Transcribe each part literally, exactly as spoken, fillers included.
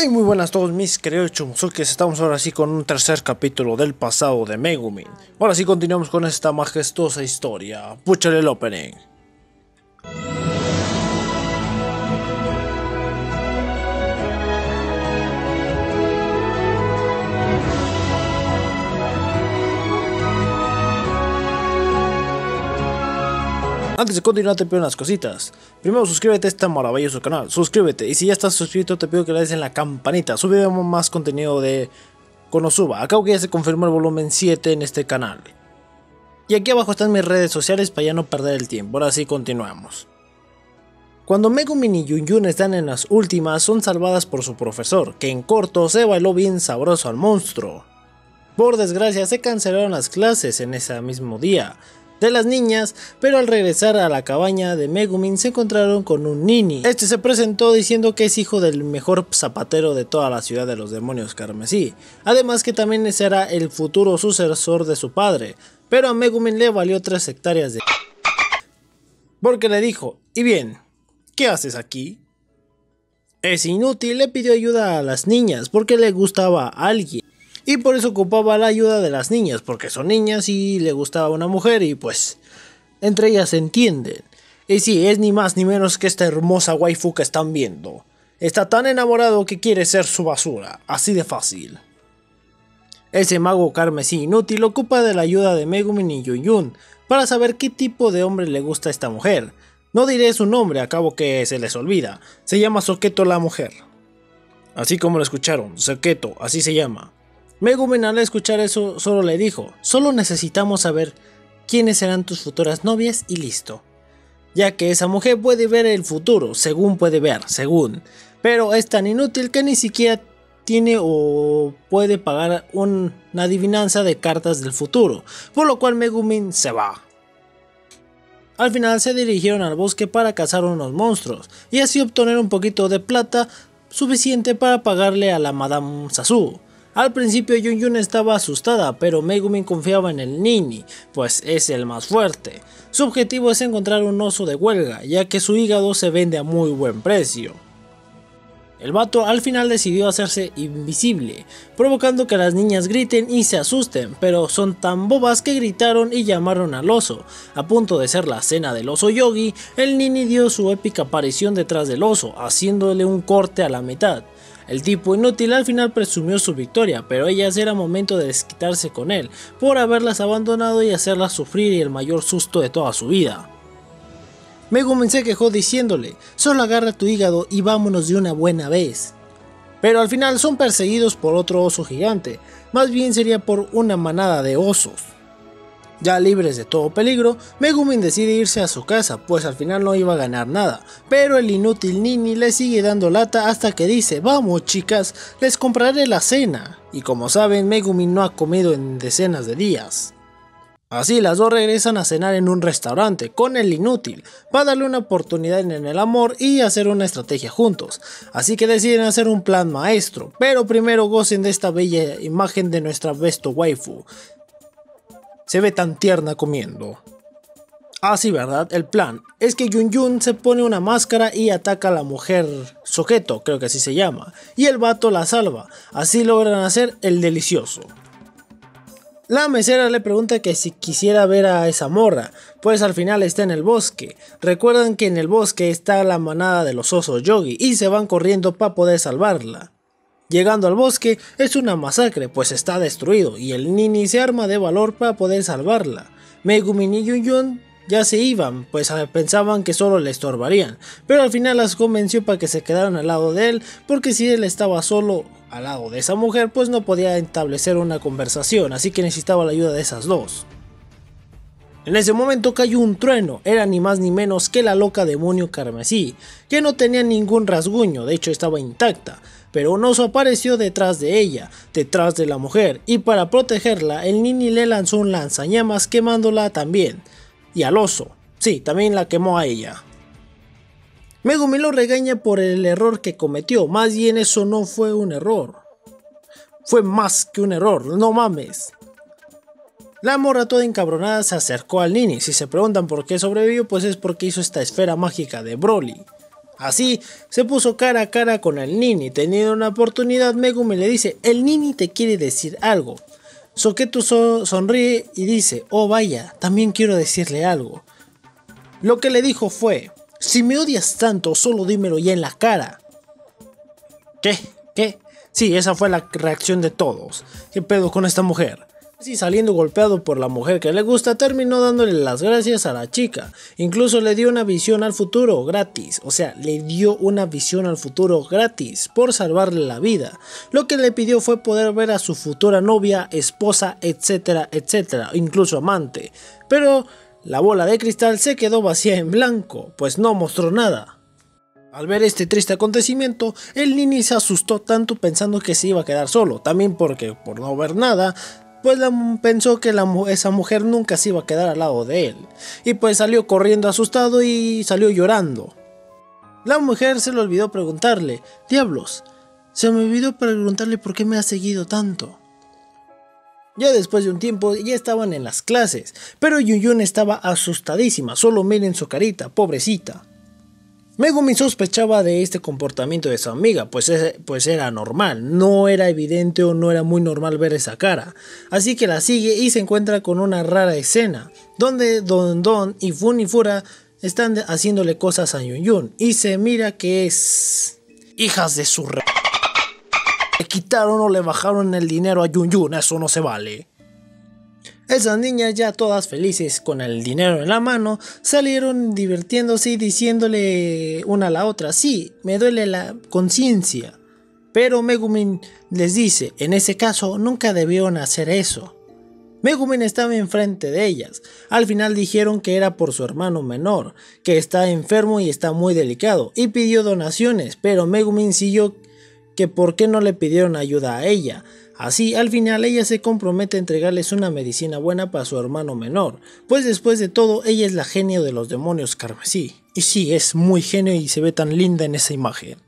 Hey, muy buenas a todos mis queridos Chumusuke, estamos ahora sí con un tercer capítulo del pasado de Megumin. Ahora sí continuamos con esta majestuosa historia. Púchale el opening. Antes de continuar te pido unas cositas. Primero suscríbete a este maravilloso canal, suscríbete, y si ya estás suscrito te pido que le des en la campanita. Subiremos más contenido de Konosuba. Acabo que ya se confirmó el volumen siete en este canal. Y aquí abajo están mis redes sociales para ya no perder el tiempo. Ahora sí continuamos. Cuando Megumin y Yunyun están en las últimas, son salvadas por su profesor, que en corto se bailó bien sabroso al monstruo. Por desgracia se cancelaron las clases en ese mismo día de las niñas, pero al regresar a la cabaña de Megumin se encontraron con un Nini. Este se presentó diciendo que es hijo del mejor zapatero de toda la ciudad de los demonios carmesí, además que también será el futuro sucesor de su padre, pero a Megumin le valió tres hectáreas de... porque le dijo: "Y bien, ¿qué haces aquí?". Es inútil, le pidió ayuda a las niñas porque le gustaba a alguien. Y por eso ocupaba la ayuda de las niñas, porque son niñas y le gustaba una mujer y pues entre ellas se entienden. Y sí, es ni más ni menos que esta hermosa waifu que están viendo. Está tan enamorado que quiere ser su basura, así de fácil. Ese mago carmesí inútil ocupa de la ayuda de Megumin y Yunyun para saber qué tipo de hombre le gusta a esta mujer. No diré su nombre, a cabo que se les olvida. Se llama Soketo la mujer. Así como lo escucharon, Soketo, así se llama. Megumin al escuchar eso solo le dijo: "Solo necesitamos saber quiénes serán tus futuras novias y listo. Ya que esa mujer puede ver el futuro, según puede ver, según. Pero es tan inútil que ni siquiera tiene o puede pagar una adivinanza de cartas del futuro". Por lo cual Megumin se va. Al final se dirigieron al bosque para cazar unos monstruos y así obtener un poquito de plata suficiente para pagarle a la Madame Sasu. Al principio Yunyun estaba asustada, pero Megumin confiaba en el Nini, pues es el más fuerte. Su objetivo es encontrar un oso de huelga, ya que su hígado se vende a muy buen precio. El vato al final decidió hacerse invisible, provocando que las niñas griten y se asusten, pero son tan bobas que gritaron y llamaron al oso. A punto de ser la cena del oso Yogi, el Nini dio su épica aparición detrás del oso, haciéndole un corte a la mitad. El tipo inútil al final presumió su victoria, pero ellas era momento de desquitarse con él por haberlas abandonado y hacerlas sufrir el mayor susto de toda su vida. Megumin se quejó diciéndole: "Solo agarra tu hígado y vámonos de una buena vez". Pero al final son perseguidos por otro oso gigante, más bien sería por una manada de osos. Ya libres de todo peligro, Megumin decide irse a su casa, pues al final no iba a ganar nada, pero el inútil Nini le sigue dando lata hasta que dice: "Vamos chicas, les compraré la cena". Y como saben, Megumin no ha comido en decenas de días. Así las dos regresan a cenar en un restaurante con el inútil para darle una oportunidad en el amor y hacer una estrategia juntos. Así que deciden hacer un plan maestro, pero primero gocen de esta bella imagen de nuestra besto waifu. Se ve tan tierna comiendo. Ah, sí, ¿verdad? El plan es que Yunyun se pone una máscara y ataca a la mujer Soketo, creo que así se llama, y el vato la salva. Así logran hacer el delicioso. La mesera le pregunta que si quisiera ver a esa morra, pues al final está en el bosque. Recuerdan que en el bosque está la manada de los osos Yogi y se van corriendo para poder salvarla. Llegando al bosque es una masacre, pues está destruido y el Nini se arma de valor para poder salvarla. Megumin y Yunyun ya se iban, pues pensaban que solo le estorbarían, pero al final las convenció para que se quedaran al lado de él, porque si él estaba solo al lado de esa mujer pues no podía establecer una conversación, así que necesitaba la ayuda de esas dos. En ese momento cayó un trueno, era ni más ni menos que la loca demonio carmesí, que no tenía ningún rasguño, de hecho estaba intacta, pero un oso apareció detrás de ella, detrás de la mujer, y para protegerla el Nini le lanzó un lanzallamas quemándola también, y al oso, sí, también la quemó a ella. Megumin lo regaña por el error que cometió, más bien eso no fue un error, fue más que un error, no mames. La morra toda encabronada se acercó al Nini. Si se preguntan por qué sobrevivió, pues es porque hizo esta esfera mágica de Broly. Así se puso cara a cara con el Nini. Teniendo una oportunidad, Megumin le dice: el Nini te quiere decir algo. Soketo so sonríe y dice: oh vaya, también quiero decirle algo. Lo que le dijo fue: si me odias tanto, solo dímelo ya en la cara. ¿Qué? ¿Qué? Sí, esa fue la reacción de todos. ¿Qué pedo con esta mujer? Así, saliendo golpeado por la mujer que le gusta, terminó dándole las gracias a la chica. Incluso le dio una visión al futuro gratis. O sea, le dio una visión al futuro gratis por salvarle la vida. Lo que le pidió fue poder ver a su futura novia, esposa, etcétera, etcétera, incluso amante. Pero la bola de cristal se quedó vacía en blanco, pues no mostró nada. Al ver este triste acontecimiento, el Nini se asustó tanto pensando que se iba a quedar solo. También porque por no ver nada, pues la, pensó que la, esa mujer nunca se iba a quedar al lado de él. Y pues salió corriendo asustado y salió llorando. La mujer se le olvidó preguntarle: diablos, se me olvidó preguntarle por qué me ha seguido tanto. Ya después de un tiempo ya estaban en las clases, pero Yunyun estaba asustadísima. Solo miren su carita, pobrecita. Megumin sospechaba de este comportamiento de su amiga, pues, es, pues era normal, no era evidente o no era muy normal ver esa cara. Así que la sigue y se encuentra con una rara escena, donde Dodon y Funifura están haciéndole cosas a Yunyun, y se mira que es... hijas de su re... le quitaron o le bajaron el dinero a Yunyun, eso no se vale. Esas niñas, ya todas felices con el dinero en la mano, salieron divirtiéndose y diciéndole una a la otra: sí, me duele la conciencia. Pero Megumin les dice: en ese caso nunca debieron hacer eso. Megumin estaba enfrente de ellas. Al final dijeron que era por su hermano menor, que está enfermo y está muy delicado, y pidió donaciones, pero Megumin siguió que por qué no le pidieron ayuda a ella. Así, al final, ella se compromete a entregarles una medicina buena para su hermano menor, pues después de todo, ella es la genio de los demonios carmesí. Y sí, es muy genio y se ve tan linda en esa imagen.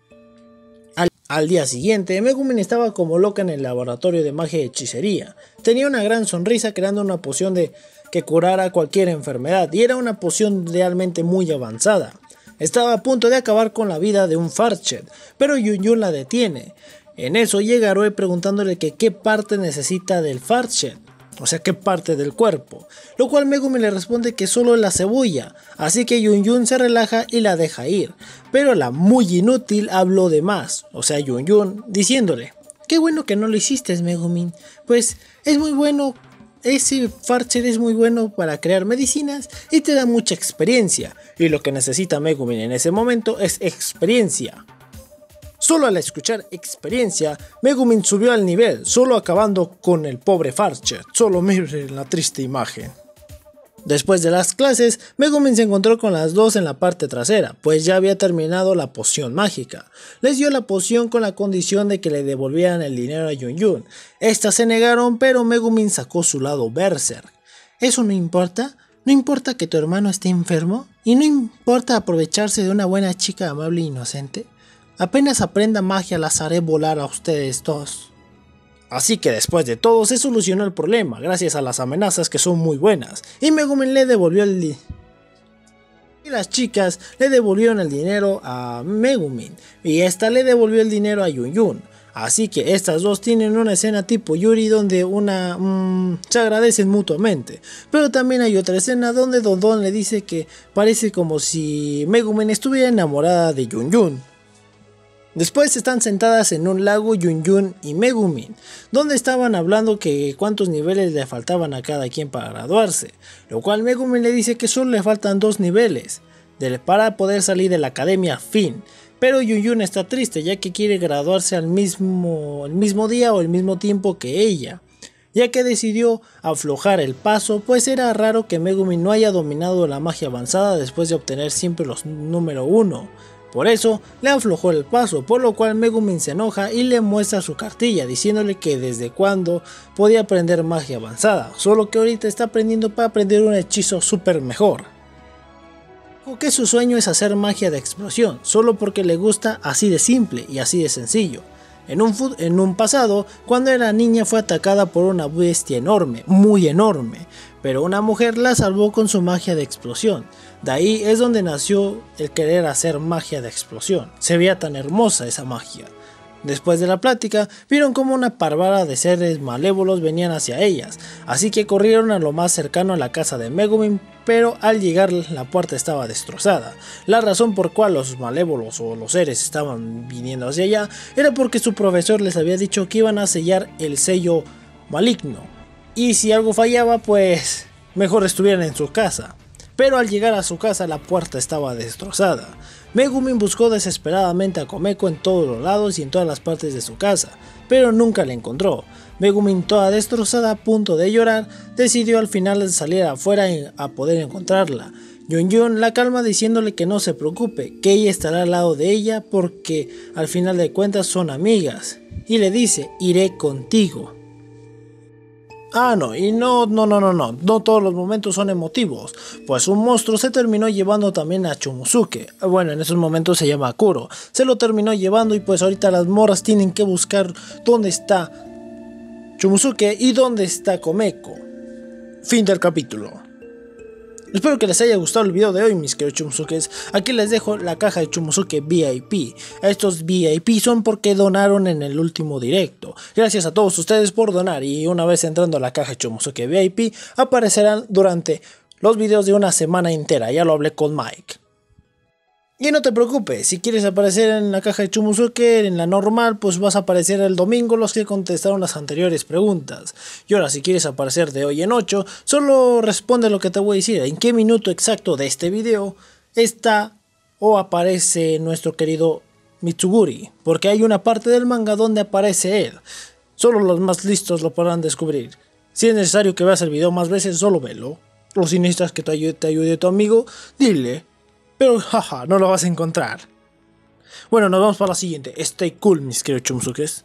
Al, al día siguiente, Megumin estaba como loca en el laboratorio de magia y hechicería. Tenía una gran sonrisa creando una poción de, que curara cualquier enfermedad, y era una poción realmente muy avanzada. Estaba a punto de acabar con la vida de un Farchet, pero Yunyun la detiene. En eso llega Roe preguntándole que qué parte necesita del Farchet, o sea, qué parte del cuerpo, lo cual Megumin le responde que solo la cebolla, así que Yunyun se relaja y la deja ir, pero la muy inútil habló de más, o sea, Yunyun, diciéndole: qué bueno que no lo hiciste, Megumin, pues es muy bueno, ese Farchet es muy bueno para crear medicinas y te da mucha experiencia, y lo que necesita Megumin en ese momento es experiencia. Solo al escuchar experiencia, Megumin subió al nivel, solo acabando con el pobre Farchet. Solo miren la triste imagen. Después de las clases, Megumin se encontró con las dos en la parte trasera, pues ya había terminado la poción mágica. Les dio la poción con la condición de que le devolvieran el dinero a Yunyun. Estas se negaron, pero Megumin sacó su lado berserk. ¿Eso no importa? ¿No importa que tu hermano esté enfermo? ¿Y no importa aprovecharse de una buena chica amable e inocente? Apenas aprenda magia, las haré volar a ustedes dos. Así que después de todo se solucionó el problema, gracias a las amenazas que son muy buenas. Y Megumin le devolvió el dinero. Y las chicas le devolvieron el dinero a Megumin. Y esta le devolvió el dinero a Yunyun. Así que estas dos tienen una escena tipo Yuri donde una... Mmm, se agradecen mutuamente. Pero también hay otra escena donde Dodon le dice que parece como si Megumin estuviera enamorada de Yunyun. Después están sentadas en un lago Yunyun y Megumin, donde estaban hablando que cuántos niveles le faltaban a cada quien para graduarse, lo cual Megumin le dice que solo le faltan dos niveles de, para poder salir de la academia fin, pero Yunyun está triste ya que quiere graduarse al mismo, el mismo día o el mismo tiempo que ella, ya que decidió aflojar el paso, pues era raro que Megumin no haya dominado la magia avanzada después de obtener siempre los número uno. Por eso le aflojó el paso, por lo cual Megumin se enoja y le muestra su cartilla diciéndole que desde cuándo podía aprender magia avanzada, solo que ahorita está aprendiendo para aprender un hechizo súper mejor. Dijo que su sueño es hacer magia de explosión, solo porque le gusta, así de simple y así de sencillo. En un, en un pasado, cuando era niña fue atacada por una bestia enorme, muy enorme, pero una mujer la salvó con su magia de explosión. De ahí es donde nació el querer hacer magia de explosión. Se veía tan hermosa esa magia. Después de la plática, vieron como una parvada de seres malévolos venían hacia ellas, así que corrieron a lo más cercano a la casa de Megumin, pero al llegar la puerta estaba destrozada. La razón por cual los malévolos o los seres estaban viniendo hacia allá era porque su profesor les había dicho que iban a sellar el sello maligno, y si algo fallaba, pues mejor estuvieran en su casa. Pero al llegar a su casa la puerta estaba destrozada. Megumin buscó desesperadamente a Komeko en todos los lados y en todas las partes de su casa, pero nunca la encontró. Megumin, toda destrozada a punto de llorar, decidió al final salir afuera a poder encontrarla. Yunyun la calma diciéndole que no se preocupe, que ella estará al lado de ella porque al final de cuentas son amigas, y le dice: iré contigo. Ah, no, y no, no, no, no, no, no todos los momentos son emotivos, pues un monstruo se terminó llevando también a Chumusuke, bueno, en esos momentos se llama Kuro, se lo terminó llevando y pues ahorita las morras tienen que buscar dónde está Chumusuke y dónde está Komeko. Fin del capítulo. Espero que les haya gustado el video de hoy, mis queridos Chumuzukes. Aquí les dejo la caja de Chumusuke V I P. Estos V I P son porque donaron en el último directo. Gracias a todos ustedes por donar, y una vez entrando a la caja de Chumusuke V I P aparecerán durante los videos de una semana entera. Ya lo hablé con Mike. Y no te preocupes, si quieres aparecer en la caja de Chumusuke, en la normal, pues vas a aparecer el domingo los que contestaron las anteriores preguntas. Y ahora si quieres aparecer de hoy en ocho, solo responde lo que te voy a decir. En qué minuto exacto de este video está o aparece nuestro querido Mitsuguri, porque hay una parte del manga donde aparece él. Solo los más listos lo podrán descubrir. Si es necesario que veas el video más veces, solo velo. O si necesitas que te ayude, te ayude tu amigo, dile. Pero jaja, no lo vas a encontrar. Bueno, nos vamos para la siguiente. Stay cool, mis queridos Chumuzukes.